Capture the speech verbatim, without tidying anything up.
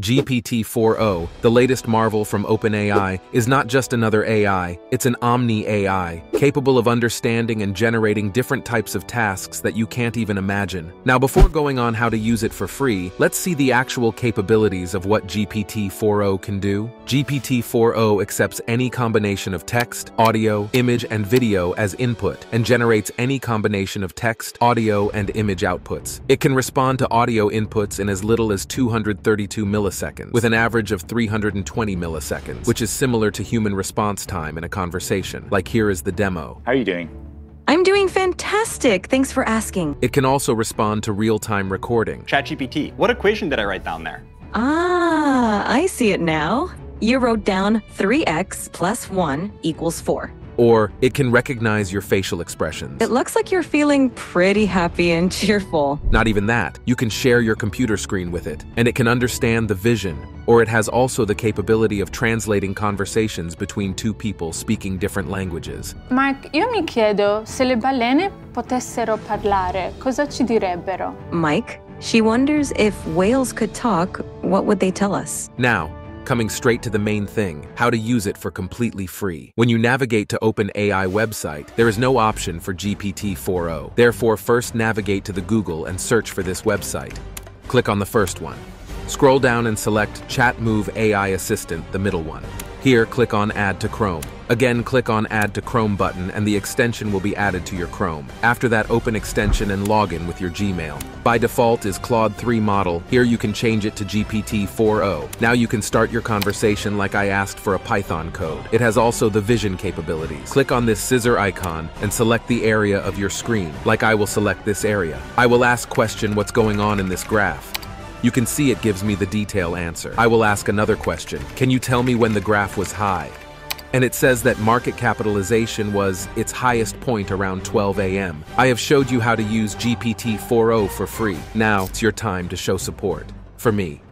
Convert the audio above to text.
G P T four o, the latest marvel from OpenAI, is not just another A I, it's an omni-A I, capable of understanding and generating different types of tasks that you can't even imagine. Now, before going on how to use it for free, let's see the actual capabilities of what G P T four o can do. G P T four o accepts any combination of text, audio, image, and video as input, and generates any combination of text, audio, and image outputs. It can respond to audio inputs in as little as two hundred thirty-two milliseconds. Milliseconds, with an average of three hundred twenty milliseconds, which is similar to human response time in a conversation. Like, here is the demo. How are you doing? I'm doing fantastic. Thanks for asking. It can also respond to real-time recording. ChatGPT, what equation did I write down there? Ah, I see it now. You wrote down three x plus one equals four. Or it can recognize your facial expressions. It looks like you're feeling pretty happy and cheerful. Not even that. You can share your computer screen with it, and it can understand the vision, or it has also the capability of translating conversations between two people speaking different languages. Mike, io mi chiedo, se le balene potessero parlare, cosa ci direbbero? Mike, she wonders if whales could talk, what would they tell us? Now, coming straight to the main thing, how to use it for completely free. When you navigate to OpenAI website, there is no option for G P T four o. Therefore, first navigate to the Google and search for this website. Click on the first one. Scroll down and select ChatMove A I Assistant, the middle one. Here, click on Add to Chrome. Again, click on Add to Chrome button and the extension will be added to your Chrome. After that, open extension and log in with your Gmail. By default is Claude three model. Here you can change it to G P T four o. Now you can start your conversation like I asked for a Python code. It has also the vision capabilities. Click on this scissor icon and select the area of your screen. Like, I will select this area. I will ask question what's going on in this graph. You can see it gives me the detailed answer. I will ask another question. Can you tell me when the graph was high? And it says that market capitalization was its highest point around twelve A M I have showed you how to use G P T four o for free. Now it's your time to show support for me.